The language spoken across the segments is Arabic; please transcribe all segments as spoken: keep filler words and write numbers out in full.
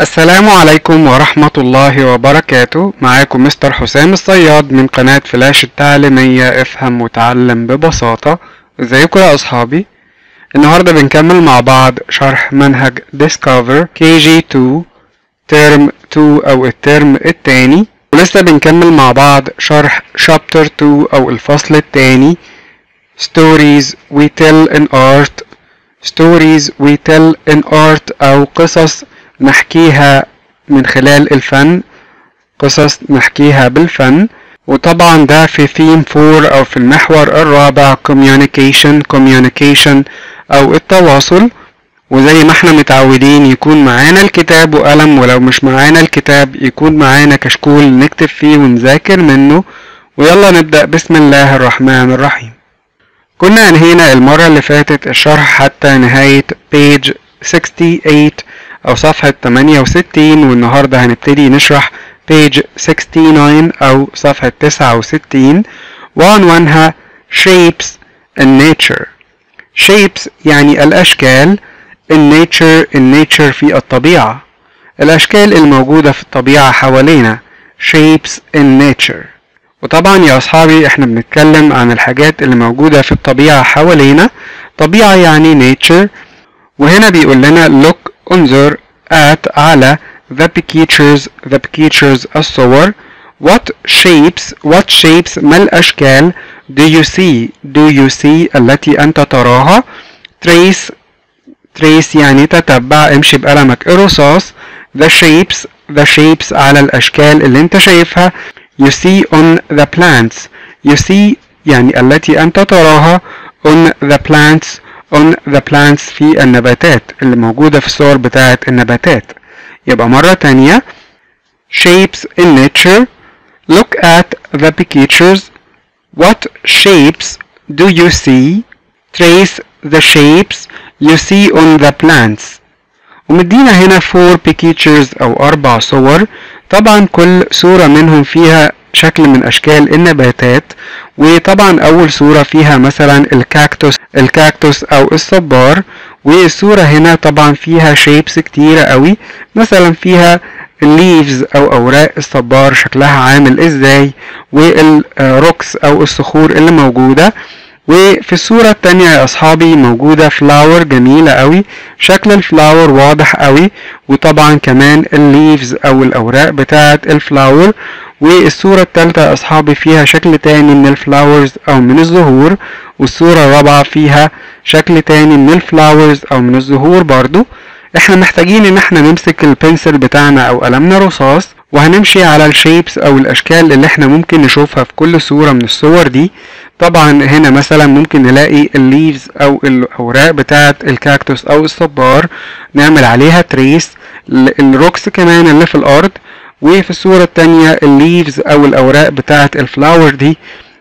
السلام عليكم ورحمة الله وبركاته. معاكم مستر حسام الصياد من قناة فلاش التعليمية، افهم وتعلم ببساطة. ازيكم يا اصحابي؟ النهاردة بنكمل مع بعض شرح منهج Discover كي جي اتنين ترم اتنين او الترم التاني، ولسه بنكمل مع بعض شرح Chapter اتنين او الفصل التاني Stories we tell in art. Stories we tell in art او قصص نحكيها من خلال الفن، قصص نحكيها بالفن. وطبعا ده في theme four او في المحور الرابع communication communication او التواصل. وزي ما احنا متعودين يكون معانا الكتاب وقلم، ولو مش معانا الكتاب يكون معانا كشكول نكتب فيه ونذاكر منه. ويلا نبدأ بسم الله الرحمن الرحيم. كنا انهينا المرة اللي فاتت الشرح حتى نهاية page ثمانية وستين او صفحة ثمانية وستين، والنهاردة هنبتدي نشرح page تسعة وستين او صفحة تسعة وستين، وعنوانها shapes in nature. shapes يعني الاشكال، in nature in nature في الطبيعة، الاشكال الموجودة في الطبيعة حوالينا shapes in nature. وطبعا يا اصحابي احنا بنتكلم عن الحاجات اللي موجودة في الطبيعة حوالينا، طبيعة يعني nature. وهنا بيقول لنا look انظر at على the pictures the pictures الصور. what shapes what shapes ما الأشكال do you see do you see التي أنت تراها. trace trace يعني تتبع، امشي بقلمك رصاص. the shapes the shapes على الأشكال اللي أنت شايفها. you see on the plants you see يعني التي أنت تراها. on the plants on the plants في النباتات اللي موجودة في الصور بتاعة النباتات. يبقى مرة تانية shapes in nature look at the pictures what shapes do you see trace the shapes you see on the plants. ومدينا هنا four pictures أو أربع صور، طبعا كل صورة منهم فيها شكل من أشكال النباتات. وطبعا أول صورة فيها مثلا الكاكتوس الكاكتوس أو الصبار، والصورة هنا طبعا فيها شيبس كتيرة قوي، مثلا فيها الليفز أو أوراق الصبار شكلها عامل إزاي، والروكس أو الصخور اللي موجودة. وفي الصورة التانية يا أصحابي موجودة فلاور جميلة قوي، شكل الفلاور واضح قوي، وطبعا كمان الليفز أو الأوراق بتاعة الفلاور. والصورة التالتة يا أصحابي فيها شكل تاني من الفلاورز أو من الزهور، والصورة الرابعة فيها شكل تاني من الفلاورز أو من الزهور برضو. احنا محتاجين ان احنا نمسك البنسل بتاعنا أو قلمنا رصاص، وهنمشي على الشيبس أو الأشكال اللي احنا ممكن نشوفها في كل صورة من الصور دي. طبعا هنا مثلا ممكن نلاقي الليفز أو الأوراق بتاعة الكاكتوس أو الصبار، نعمل عليها تريس. الروكس كمان اللي في الأرض، وفي الصورة التانية الليفز أو الأوراق بتاعة الفلاور دي،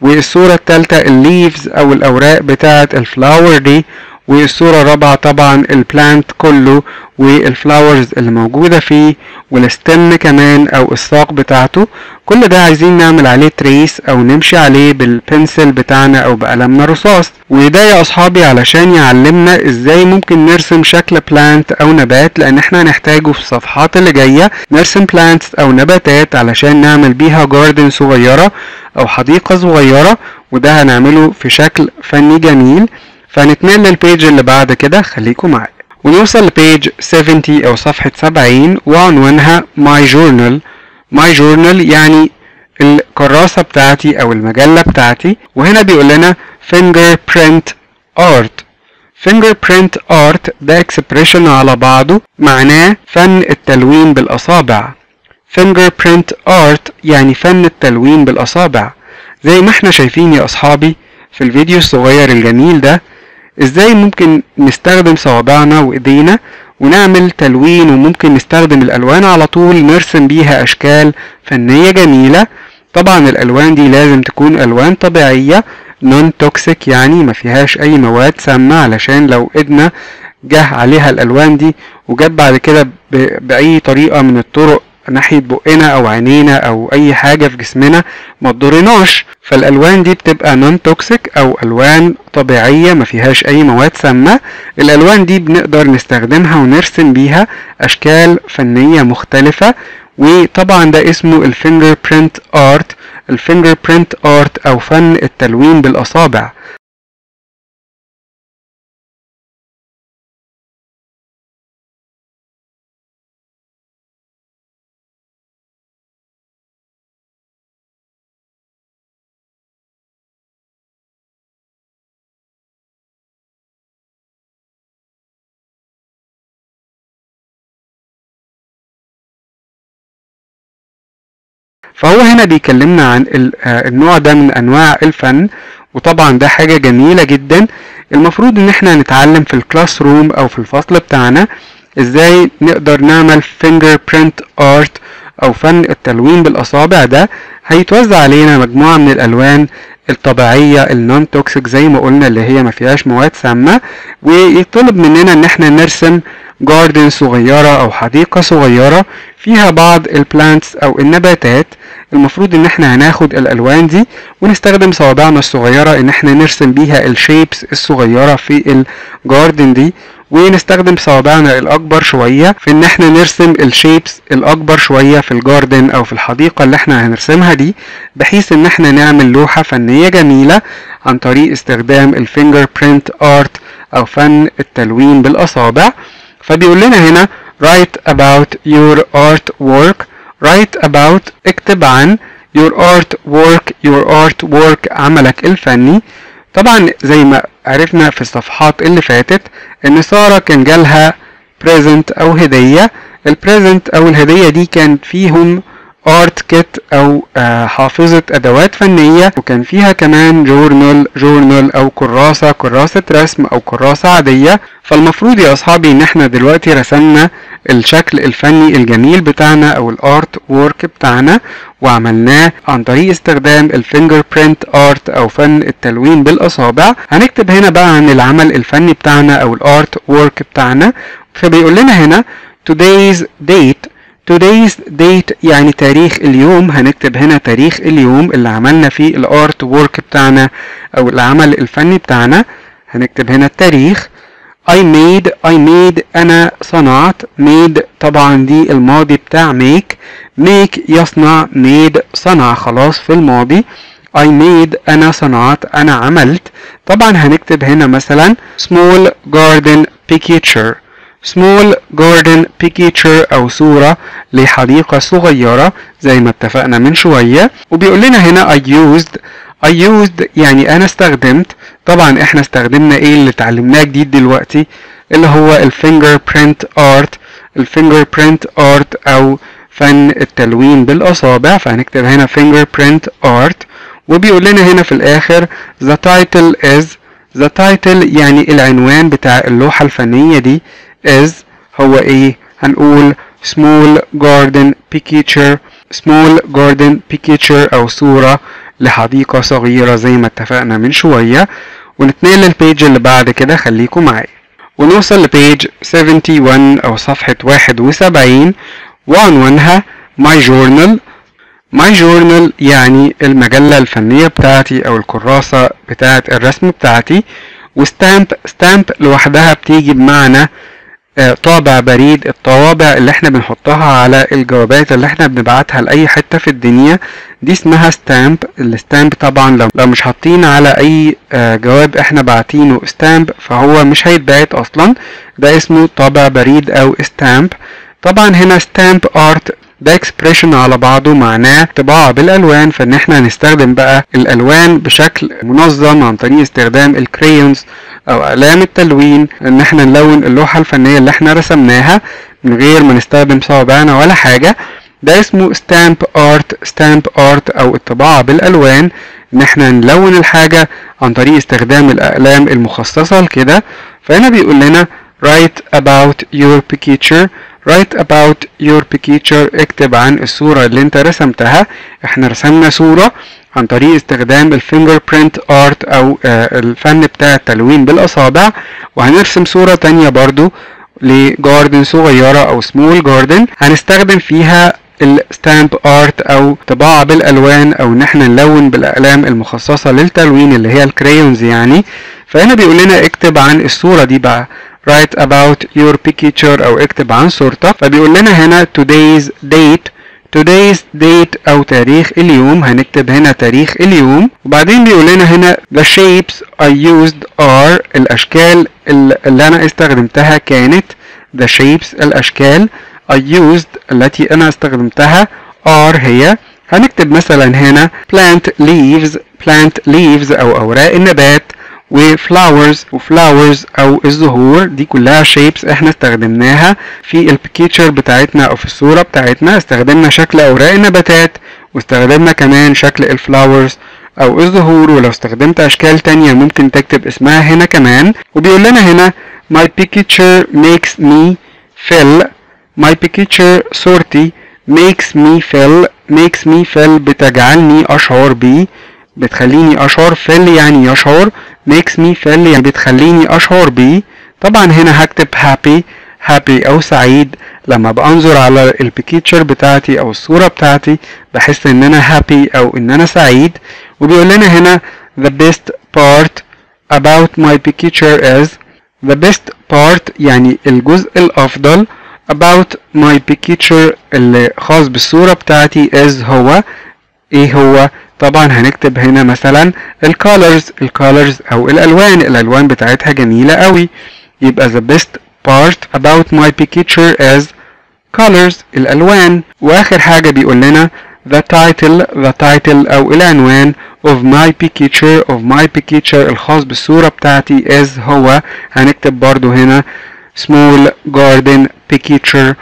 والصورة التالتة الليفز أو الأوراق بتاعة الفلاور دي، والصورة الرابعة طبعا البلانت كله والفلاورز اللي موجودة فيه والستم كمان أو الساق بتاعته. كل ده عايزين نعمل عليه تريس أو نمشي عليه بالبنسل بتاعنا أو بقلمنا رصاص. وده يا أصحابي علشان يعلمنا إزاي ممكن نرسم شكل بلانت أو نبات، لأن احنا هنحتاجه في الصفحات اللي جاية نرسم بلانتس أو نباتات علشان نعمل بيها جاردن صغيرة أو حديقة صغيرة، وده هنعمله في شكل فني جميل. فهنتنقل للبيج اللي بعد كده، خليكم معايا ونوصل لبيج سبعين او صفحة سبعين، وعنوانها ماي جورنال. ماي جورنال يعني الكراسة بتاعتي او المجلة بتاعتي. وهنا بيقول لنا فينجر برينت ارت. فينجر برينت ارت ده اكسبريشن على بعضه، معناه فن التلوين بالاصابع. فينجر برينت ارت يعني فن التلوين بالاصابع. زي ما احنا شايفين يا اصحابي في الفيديو الصغير الجميل ده ازاي ممكن نستخدم صوابعنا وايدينا ونعمل تلوين، وممكن نستخدم الالوان على طول نرسم بيها اشكال فنية جميلة. طبعا الالوان دي لازم تكون الوان طبيعية نون توكسيك، يعني ما فيهاش اي مواد سامة، علشان لو ايدنا جه عليها الالوان دي وجاب بعد كده باي طريقة من الطرق ناحية بقنا او عينينا او اي حاجة في جسمنا ما تضرناش. فالالوان دي بتبقى نون توكسيك او الوان طبيعية ما فيهاش اي مواد سامة. الالوان دي بنقدر نستخدمها ونرسم بيها اشكال فنية مختلفة، وطبعا ده اسمه الفينجر برينت ارت. الفينجر برينت ارت او فن التلوين بالاصابع. فهو هنا بيكلمنا عن النوع ده من انواع الفن، وطبعا ده حاجة جميلة جدا. المفروض ان احنا نتعلم في الكلاس روم او في الفصل بتاعنا ازاي نقدر نعمل فينجر برينت ارت او فن التلوين بالاصابع. ده هيتوزع علينا مجموعة من الالوان الطبيعية النون توكسيك زي ما قلنا اللي هي ما فيهاش مواد سامة، ويطلب مننا ان احنا نرسم جاردن صغيرة او حديقة صغيرة فيها بعض البلانتس او النباتات. المفروض ان احنا هناخد الالوان دي ونستخدم صوابعنا الصغيرة ان احنا نرسم بيها الشيبس الصغيرة في الجاردن دي، ونستخدم صوابعنا الاكبر شوية في ان احنا نرسم الشيبس الاكبر شوية في الجاردن او في الحديقة اللي احنا هنرسمها دي، بحيث ان احنا نعمل لوحة فنية جميلة عن طريق استخدام الفينجر برينت ارت او فن التلوين بالاصابع. فبيقول لنا هنا write about your artwork. write about اكتب عن your artwork. your artwork عملك الفني. طبعا زي ما عرفنا في الصفحات اللي فاتت ان سارة كان جالها present او هدية. البريزنت او الهدية دي كان فيهم art kit او حافظة ادوات فنية، وكان فيها كمان جورنال جورنال او كراسة كراسة رسم او كراسة عادية. فالمفروض يا اصحابي ان احنا دلوقتي رسمنا الشكل الفني الجميل بتاعنا او الارت وورك بتاعنا، وعملناه عن طريق استخدام الفينجر برينت ارت او فن التلوين بالاصابع. هنكتب هنا بقى عن العمل الفني بتاعنا او الارت وورك بتاعنا. فبيقول لنا هنا today's date. today's date يعني تاريخ اليوم. هنكتب هنا تاريخ اليوم اللي عملنا فيه الارت وورك بتاعنا او العمل الفني بتاعنا. هنكتب هنا التاريخ. I made I made أنا صنعت. made طبعا دي الماضي بتاع make. make يصنع. made صنع خلاص في الماضي. I made أنا صنعت أنا عملت. طبعا هنكتب هنا مثلا small garden picture. small garden picture أو صورة لحديقة صغيرة زي ما اتفقنا من شوية. وبيقول لنا هنا I used. I used يعني أنا استخدمت. طبعا احنا استخدمنا ايه اللي اتعلمناه جديد دلوقتي اللي هو الفينجر برينت ارت. الفينجر برينت ارت او فن التلوين بالاصابع. فهنكتب هنا فينجر برينت ارت. وبيقول لنا هنا في الاخر the title is. the title يعني العنوان بتاع اللوحة الفنية دي is هو ايه؟ هنقول small garden picture. small garden picture او صورة لحديقة صغيرة زي ما اتفقنا من شوية. ونتنقل للبيج اللي بعد كده، خليكم معايا ونوصل لبيج واحد وسبعين أو صفحة واحد وسبعين وعنوانها My Journal. My Journal يعني المجلة الفنية بتاعتي أو الكراسة بتاعة الرسم بتاعتي. وستامب ستامب لوحدها بتيجي بمعنى طابع بريد. الطوابع اللي احنا بنحطها على الجوابات اللي احنا بنبعتها لأي حتة في الدنيا دي اسمها ستامب. الستامب طبعا لو, لو مش حاطين على اي جواب احنا بعتينه ستامب فهو مش هيتبعت اصلا. ده اسمه طابع بريد او ستامب. طبعا هنا ستامب ارت ده اكسبريشن على بعضه معناه طباعة بالالوان. فان احنا هنستخدم بقى الالوان بشكل منظم عن طريق استخدام الكريونز او اقلام التلوين ان احنا نلون اللوحة الفنية اللي احنا رسمناها من غير ما نستخدم صوابعنا ولا حاجة. ده اسمه ستامب ارت. ستامب ارت او الطباعة بالالوان ان احنا نلون الحاجة عن طريق استخدام الاقلام المخصصة لكده. فهنا بيقول لنا write about your picture. write about your picture اكتب عن الصورة اللي انت رسمتها. احنا رسمنا صورة عن طريق استخدام الفينجر برينت ارت او الفن بتاع التلوين بالاصابع، وهنرسم صورة تانية برضو لجاردن صغيرة او سمول جاردن هنستخدم فيها الستامب ارت او طباعة بالالوان او ان احنا نلون بالاقلام المخصصة للتلوين اللي هي الكريونز يعني. فهنا بيقول لنا اكتب عن الصورة دي بقى write about your picture او اكتب عن صورتك. فبيقول لنا هنا today's date today's date او تاريخ اليوم، هنكتب هنا تاريخ اليوم. وبعدين بيقول لنا هنا the shapes I used are الاشكال اللي انا استخدمتها كانت the shapes الاشكال I used التي انا استخدمتها are هي، هنكتب مثلا هنا plant leaves plant leaves او اوراق النبات و flowers و flowers او الزهور. دي كلها shapes احنا استخدمناها في البيكتشر بتاعتنا او في الصورة بتاعتنا، استخدمنا شكل اوراق النباتات واستخدمنا كمان شكل الفلاورز او الزهور، ولو استخدمت اشكال تانية ممكن تكتب اسمها هنا كمان. وبيقول لنا هنا my picture makes me feel my picture صورتي makes me feel makes me feel بتجعلني اشعر بي بتخليني اشعر feel يعني يشعر makes me feel يعني بتخليني اشعر بيه. طبعا هنا هكتب happy happy او سعيد، لما بانظر على البيكتشر بتاعتي او الصورة بتاعتي بحس ان انا happy او ان انا سعيد. وبيقول لنا هنا the best part about my picture is the best part يعني الجزء الافضل about my picture اللي خاص بالصورة بتاعتي is هو ايه هو. طبعا هنكتب هنا مثلا الكالرز الكالرز او الالوان الالوان بتاعتها جميلة قوي. يبقى the best part about my picture is colors الالوان. واخر حاجة بيقول لنا the title the title او العنوان of my picture of my picture الخاص بالصورة بتاعتي is هو، هنكتب برضو هنا small garden picture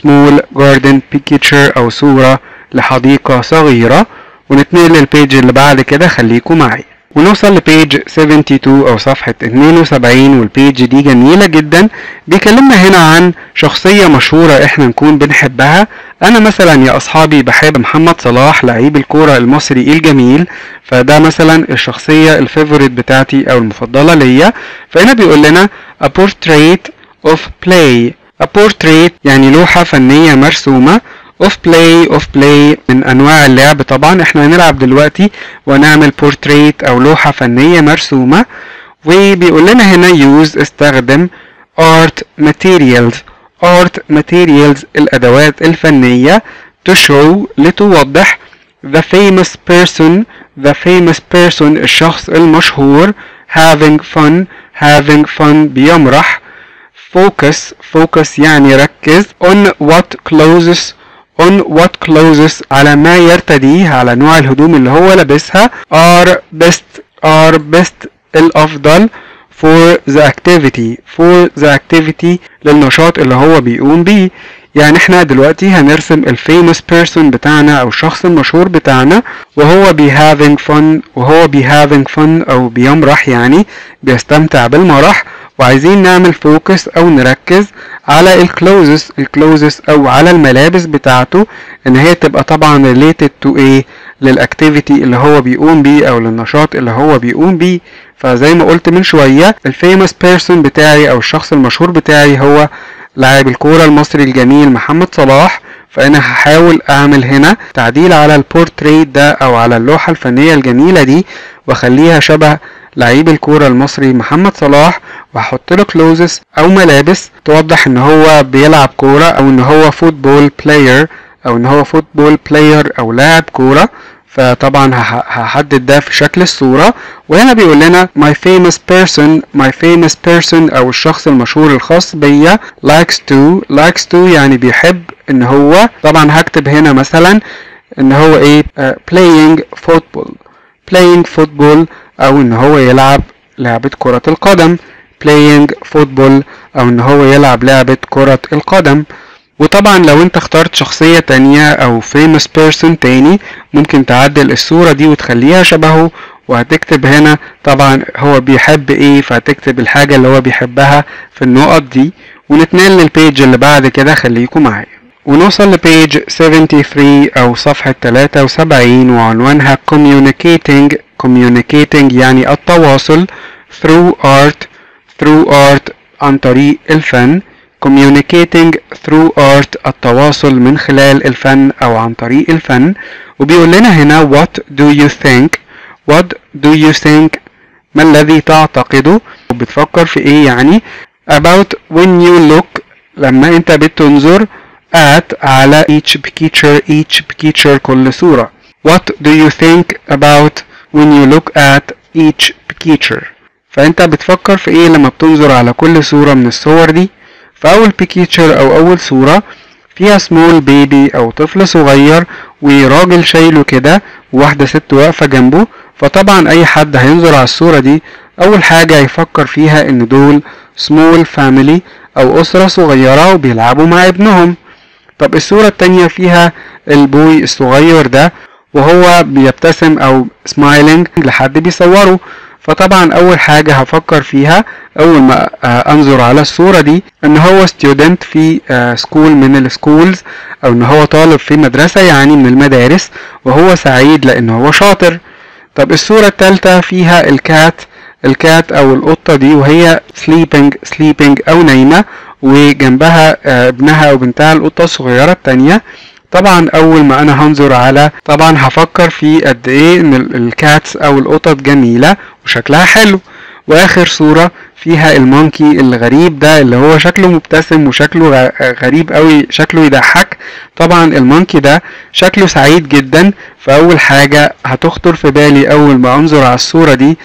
small garden picture او صورة لحديقة صغيرة. ونتنقل للبيج اللي بعد كده، خليكم معي ونوصل لبيج اتنين وسبعين او صفحة اتنين وسبعين. والبيج دي جميلة جدا، بيكلمنا هنا عن شخصية مشهورة احنا نكون بنحبها. انا مثلا يا اصحابي بحب محمد صلاح لعيب الكورة المصري الجميل، فده مثلا الشخصية الفيفوريت بتاعتي او المفضلة ليا. فهنا بيقول لنا a portrait of play a portrait يعني لوحة فنية مرسومة of play of play من انواع اللعب. طبعا احنا هنلعب دلوقتي ونعمل portrait او لوحة فنية مرسومة. وبيقول لنا هنا use استخدم art materials art materials الادوات الفنية to show لتوضح the famous person the famous person الشخص المشهور having fun having fun بيمرح focus focus يعني ركز on what clothes on what clothes على ما يرتديه على نوع الهدوم اللي هو لابسها are best are best الأفضل for the activity for the activity للنشاط اللي هو بيقوم بيه. يعني احنا دلوقتي هنرسم الفيموس بيرسون بتاعنا او الشخص المشهور بتاعنا وهو بي having fun وهو بي having fun او بيمرح يعني بيستمتع بالمرح. وعايزين نعمل فوكس او نركز على الكلوزس الكلوزس او على الملابس بتاعته، ان هي تبقى طبعا ريليتد تو ايه للاكتيفيتي اللي هو بيقوم بيه او للنشاط اللي هو بيقوم بيه. فزي ما قلت من شويه الفيموس بيرسون بتاعي او الشخص المشهور بتاعي هو لاعب الكوره المصري الجميل محمد صلاح، فانا هحاول اعمل هنا تعديل على البورتريت ده او على اللوحه الفنيه الجميله دي واخليها شبه لعيب الكورة المصري محمد صلاح، وهحط له كلوزس او ملابس توضح ان هو بيلعب كورة او ان هو فوتبول بلاير او ان هو فوتبول بلاير او لاعب كورة. فطبعا هحدد ده في شكل الصورة. وهنا بيقول لنا my famous person my famous person او الشخص المشهور الخاص بيا likes to likes to يعني بيحب ان هو، طبعا هكتب هنا مثلا ان هو ايه uh, playing football playing football او ان هو يلعب لعبة كرة القدم playing football او ان هو يلعب لعبة كرة القدم. وطبعا لو انت اخترت شخصية تانية او famous person تاني ممكن تعدل الصورة دي وتخليها شبهه، وهتكتب هنا طبعا هو بيحب ايه، فهتكتب الحاجة اللي هو بيحبها في النقط دي. ونتنقل للبيج اللي بعد كده، خليكم معايا ونوصل لبيج سبعة وسبعين او صفحة تلاتة وسبعين وعنوانها communicating communicating يعني التواصل through art through art عن طريق الفن communicating through art، التواصل من خلال الفن أو عن طريق الفن. وبيقول لنا هنا what do you think، what do you think ما الذي تعتقده وبتفكر في ايه يعني about when you look لما انت بتنظر at على each picture each picture كل صورة. what do you think about when you look at each picture، فانت بتفكر في ايه لما بتنظر على كل صورة من الصور دي. فاول picture او اول صورة فيها small baby او طفل صغير وراجل شايله كده وواحدة ست واقفة جنبه، فطبعا اي حد هينظر على الصورة دي اول حاجة هيفكر فيها ان دول small family او اسرة صغيرة وبيلعبوا مع ابنهم. طب الصورة التانية فيها البوي الصغير ده وهو بيبتسم او smiling لحد بيصوره، فطبعا اول حاجة هفكر فيها اول ما انظر على الصورة دي ان هو student في سكول من السكولز او ان هو طالب في مدرسة يعني من المدارس وهو سعيد لان هو شاطر. طب الصورة الثالثة فيها الكات الكات او القطة دي وهي sleeping sleeping او نايمة وجنبها ابنها او بنتها القطة الصغيرة التانية. طبعا اول ما انا هنظر على طبعا هفكر في قد ايه ان الكاتس او القطط جميلة وشكلها حلو. واخر صورة فيها المونكي الغريب ده اللي هو شكله مبتسم وشكله غريب قوي شكله يضحك. طبعا المونكي ده شكله سعيد جدا، فاول حاجة هتخطر في بالي اول ما انظر على الصورة دي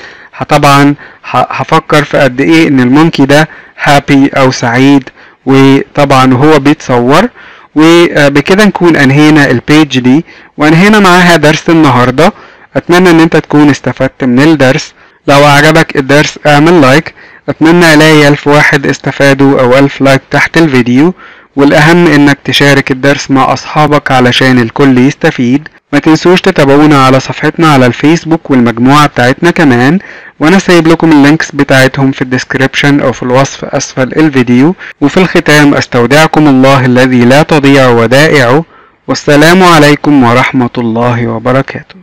طبعا هفكر في قد ايه ان المونكي ده هابي او سعيد وطبعا هو بيتصور. وبكده نكون انهينا البيج دي وانهينا معاها درس النهاردة. اتمنى ان انت تكون استفدت من الدرس. لو اعجبك الدرس اعمل لايك، اتمنى الاقي الف واحد استفادوا او الف لايك تحت الفيديو. والاهم انك تشارك الدرس مع اصحابك علشان الكل يستفيد. ما تنسوش تتابعونا على صفحتنا على الفيسبوك والمجموعة بتاعتنا كمان، وانا سايب لكم اللينكس بتاعتهم في الديسكريبشن او في الوصف اسفل الفيديو. وفي الختام استودعكم الله الذي لا تضيع ودائعه، والسلام عليكم ورحمة الله وبركاته.